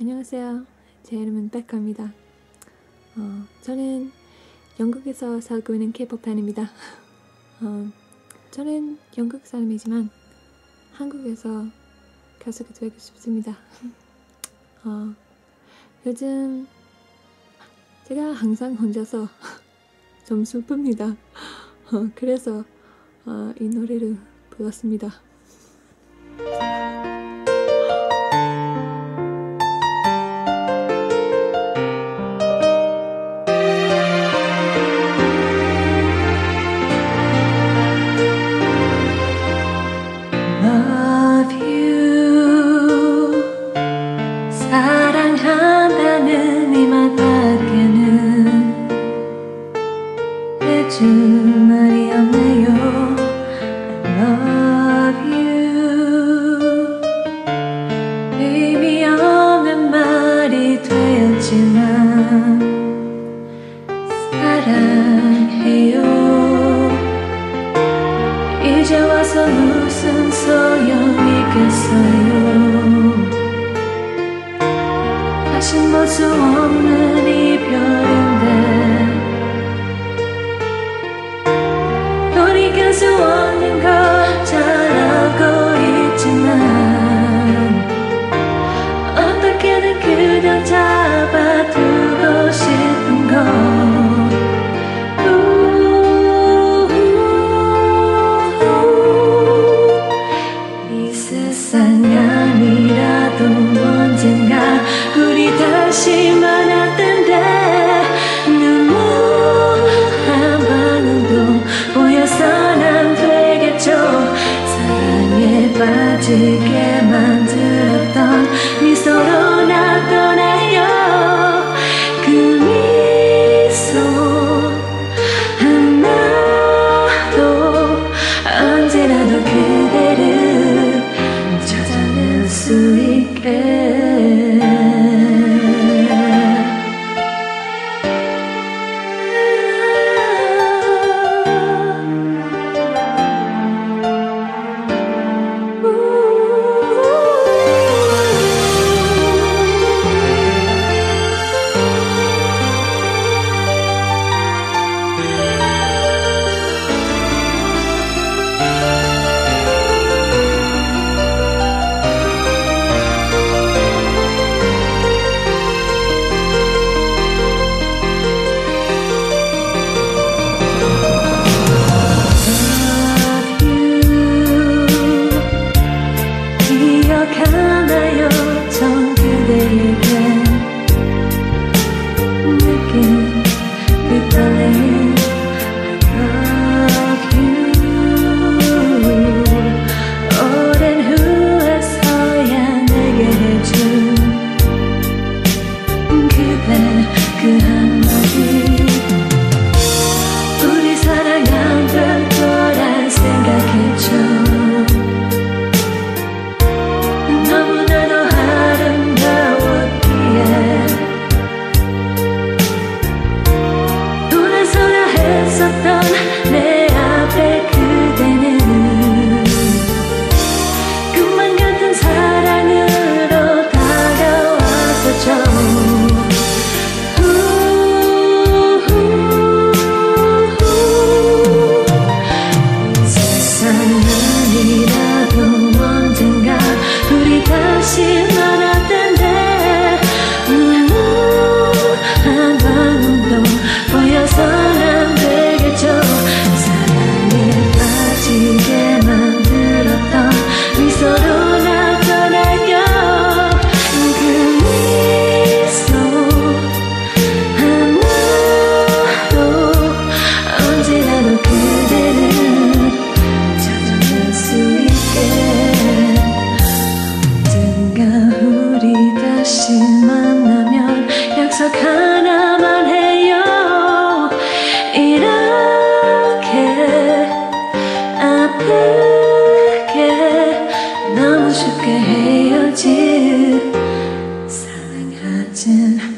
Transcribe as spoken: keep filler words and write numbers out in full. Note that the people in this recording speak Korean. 안녕하세요. 제 이름은 백카입니다. 어, 저는 영국에서 살고 있는 케이팝 팬입니다. 어, 저는 영국 사람이지만 한국에서 가수가 되고 싶습니다. 어, 요즘 제가 항상 혼자서 좀 슬픕니다. 어, 그래서 어, 이 노래를 불렀습니다. 사랑한다는 이 말밖에는 해줄 말이 없네요. I love you. 의미 없는 말이 되었지만 사랑해요. 이제 와서 무슨 소용이겠어요. 다시 볼 수 없는 이별인데 돌이킬 수 없는 걸 잘 알고 있지만 어떻게든 그냥 잡아두고 싶은 걸 다시 만날 텐데 눈물 한 방울도 보여선 안 되겠죠. 사랑에 빠지게 만들었던 미소로 나 떠나요. 그 미소 하나도 언제라도 그대를 찾아낼 수 있게. 기억하나요 전 그대에게 느낀 그 떨림. I love you. 오랜 후에서야 내게 해준 그대 그 한마디. 우리 사랑 안 될 거란 생각했죠. 내 앞에 그대는 꿈만 같은 사랑으로 다가왔었죠. 이 세상 아니라도 언젠가 우리 다시 만날 텐데 눈물 한 방울도 보여서 하나만 해요. 이렇게 아프게 너무 쉽게 헤어질 사랑하진